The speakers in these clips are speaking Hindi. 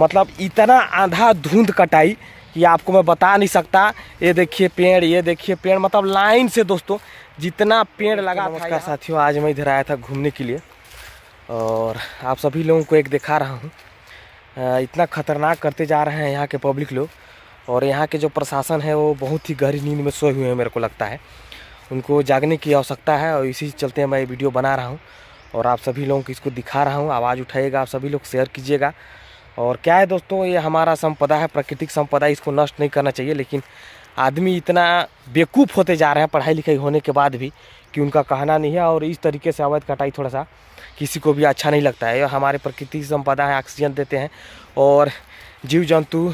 मतलब इतना आंधा धुंध कटाई कि आपको मैं बता नहीं सकता। ये देखिए पेड़, ये देखिए पेड़, मतलब लाइन से दोस्तों जितना पेड़ लगा। नमस्कार साथियों, आज मैं इधर आया था घूमने के लिए और आप सभी लोगों को एक दिखा रहा हूँ। इतना खतरनाक करते जा रहे हैं यहाँ के पब्लिक लोग, और यहाँ के जो प्रशासन है वो बहुत ही गहरी नींद में सोए हुए हैं, मेरे को लगता है उनको जागने की आवश्यकता है। और इसी चलते मैं ये वीडियो बना रहा हूँ और आप सभी लोगों को इसको दिखा रहा हूँ। आवाज़ उठाइएगा, आप सभी लोग शेयर कीजिएगा। और क्या है दोस्तों, ये हमारा संपदा है, प्राकृतिक संपदा, इसको नष्ट नहीं करना चाहिए। लेकिन आदमी इतना बेवकूफ़ होते जा रहे हैं पढ़ाई लिखाई होने के बाद भी कि उनका कहना नहीं है। और इस तरीके से अवैध कटाई थोड़ा सा किसी को भी अच्छा नहीं लगता है। हमारे प्राकृतिक संपदा है, ऑक्सीजन देते हैं और जीव जंतु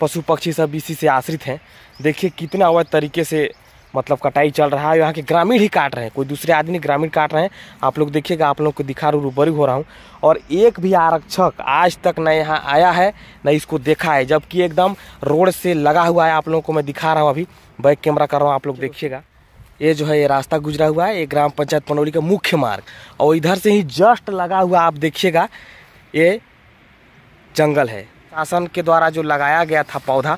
पशु पक्षी सब इसी से आश्रित हैं। देखिए कितना अवैध तरीके से मतलब कटाई चल रहा है। यहाँ के ग्रामीण ही काट रहे हैं, कोई दूसरे आदमी ग्रामीण काट रहे हैं। आप लोग देखिएगा, आप लोग को दिखा रूबरू हो रहा हूँ। और एक भी आरक्षक आज तक न यहाँ आया है न इसको देखा है, जबकि एकदम रोड से लगा हुआ है। आप लोगों को मैं दिखा रहा हूँ, अभी बैक कैमरा कर रहा हूँ, आप लोग देखिएगा। ये जो है ये रास्ता गुजरा हुआ है, ये ग्राम पंचायत पंडोली का मुख्य मार्ग, और इधर से ही जस्ट लगा हुआ आप देखिएगा ये जंगल है। शासन के द्वारा जो लगाया गया था पौधा,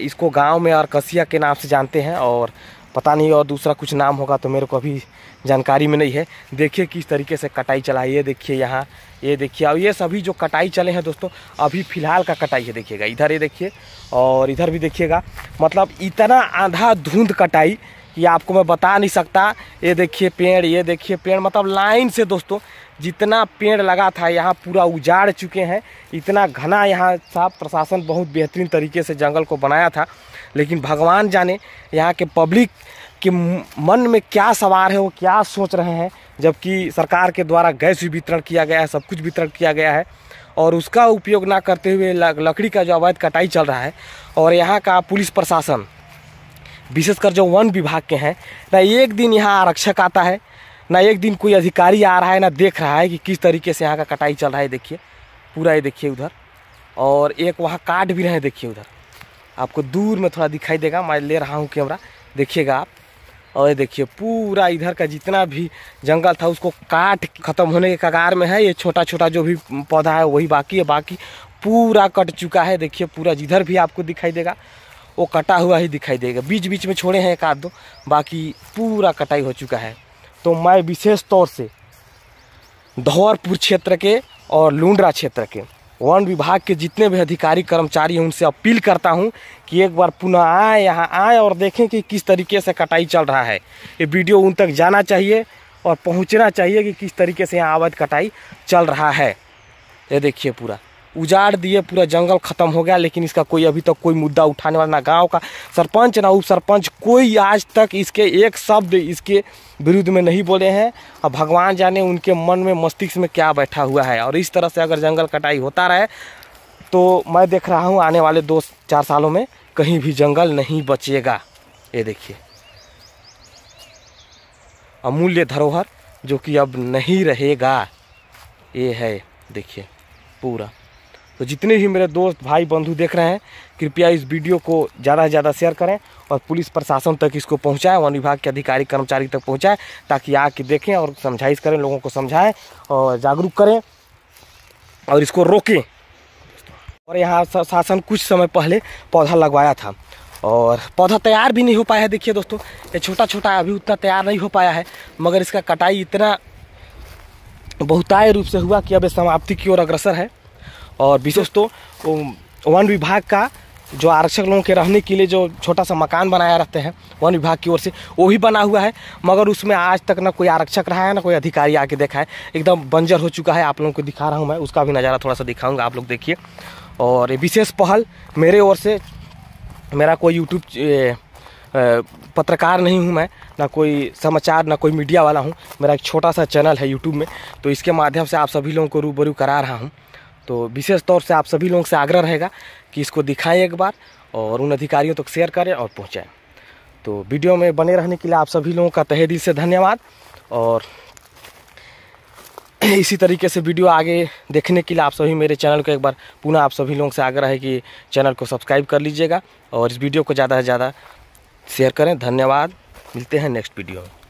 इसको गांव में अरकसिया के नाम से जानते हैं और पता नहीं और दूसरा कुछ नाम होगा, तो मेरे को अभी जानकारी में नहीं है। देखिए किस तरीके से कटाई चला है, ये देखिए यहाँ, ये देखिए। और ये सभी जो कटाई चले हैं दोस्तों अभी फ़िलहाल का कटाई है। देखिएगा इधर, ये देखिए, और इधर भी देखिएगा। मतलब इतना आंधा धुंध कटाई कि आपको मैं बता नहीं सकता। ये देखिए पेड़, ये देखिए पेड़, मतलब लाइन से दोस्तों जितना पेड़ लगा था यहाँ पूरा उजाड़ चुके हैं। इतना घना यहाँ साहब प्रशासन बहुत बेहतरीन तरीके से जंगल को बनाया था, लेकिन भगवान जाने यहाँ के पब्लिक के मन में क्या सवार है, वो क्या सोच रहे हैं। जबकि सरकार के द्वारा गैस भी वितरण किया गया है, सब कुछ वितरण किया गया है, और उसका उपयोग ना करते हुए लकड़ी का जो अवैध कटाई चल रहा है। और यहाँ का पुलिस प्रशासन, विशेषकर जो वन विभाग के हैं, ना एक दिन यहाँ आरक्षक आता है, ना एक दिन कोई अधिकारी आ रहा है, ना देख रहा है कि किस तरीके से यहाँ का कटाई चल रहा है। देखिए पूरा, ये देखिए उधर, और एक वहाँ काट भी रहे हैं। देखिए उधर आपको दूर में थोड़ा दिखाई देगा, मैं ले रहा हूँ कैमरा, देखिएगा आप। और ये देखिए पूरा इधर का जितना भी जंगल था उसको काट खत्म होने के कगार में है। ये छोटा छोटा जो भी पौधा है वही बाकी है, बाकी पूरा कट चुका है। देखिए पूरा जिधर भी आपको दिखाई देगा वो कटा हुआ ही दिखाई देगा। बीच बीच में छोड़े हैं एक आध दो, बाकी पूरा कटाई हो चुका है। तो मैं विशेष तौर से धौरपुर क्षेत्र के और लुंड्रा क्षेत्र के वन विभाग के जितने भी अधिकारी कर्मचारी हैं उनसे अपील करता हूं कि एक बार पुनः आए, यहाँ आए और देखें कि किस तरीके से कटाई चल रहा है। ये वीडियो उन तक जाना चाहिए और पहुंचना चाहिए कि किस तरीके से यहाँ अवैध कटाई चल रहा है। ये देखिए पूरा उजाड़ दिए, पूरा जंगल ख़त्म हो गया, लेकिन इसका कोई अभी तक कोई मुद्दा उठाने वाला ना गांव का सरपंच ना उप सरपंच, कोई आज तक इसके एक शब्द इसके विरुद्ध में नहीं बोले हैं। और भगवान जाने उनके मन में मस्तिष्क में क्या बैठा हुआ है। और इस तरह से अगर जंगल कटाई होता रहे तो मैं देख रहा हूँ आने वाले 2-4 सालों में कहीं भी जंगल नहीं बचेगा। ये देखिए अमूल्य धरोहर जो कि अब नहीं रहेगा, ये है देखिए पूरा। तो जितने भी मेरे दोस्त भाई बंधु देख रहे हैं, कृपया इस वीडियो को ज़्यादा से ज़्यादा शेयर करें और पुलिस प्रशासन तक इसको पहुंचाएं, वन विभाग के अधिकारी कर्मचारी तक पहुंचाएं, ताकि आके देखें और समझाइश करें, लोगों को समझाएं और जागरूक करें और इसको रोकें। और यहाँ शासन कुछ समय पहले पौधा लगवाया था और पौधा तैयार भी नहीं हो पाया है। देखिए दोस्तों ये छोटा छोटा अभी उतना तैयार नहीं हो पाया है, मगर इसका कटाई इतना बहुतायत रूप से हुआ कि अब समाप्ति की ओर अग्रसर है। और विशेष तो वन विभाग का जो आरक्षक लोगों के रहने के लिए जो छोटा सा मकान बनाया रहते हैं वन विभाग की ओर से, वो भी बना हुआ है, मगर उसमें आज तक ना कोई आरक्षक रहा है ना कोई अधिकारी आके देखा है। एकदम बंजर हो चुका है। आप लोगों को दिखा रहा हूँ मैं, उसका भी नज़ारा थोड़ा सा दिखाऊँगा, आप लोग देखिए। और ये विशेष पहल मेरे ओर से, मेरा कोई यूट्यूब पत्रकार नहीं हूँ मैं, ना कोई समाचार ना कोई मीडिया वाला हूँ, मेरा एक छोटा सा चैनल है यूट्यूब में, तो इसके माध्यम से आप सभी लोगों को रूबरू करा रहा हूँ। तो विशेष तौर से आप सभी लोगों से आग्रह रहेगा कि इसको दिखाएं एक बार और उन अधिकारियों तक शेयर करें और पहुंचाएं। तो वीडियो में बने रहने के लिए आप सभी लोगों का तहे दिल से धन्यवाद, और इसी तरीके से वीडियो आगे देखने के लिए आप सभी मेरे चैनल को एक बार पुनः आप सभी लोगों से आग्रह है कि चैनल को सब्सक्राइब कर लीजिएगा और इस वीडियो को ज़्यादा से ज़्यादा शेयर करें। धन्यवाद, मिलते हैं नेक्स्ट वीडियो में।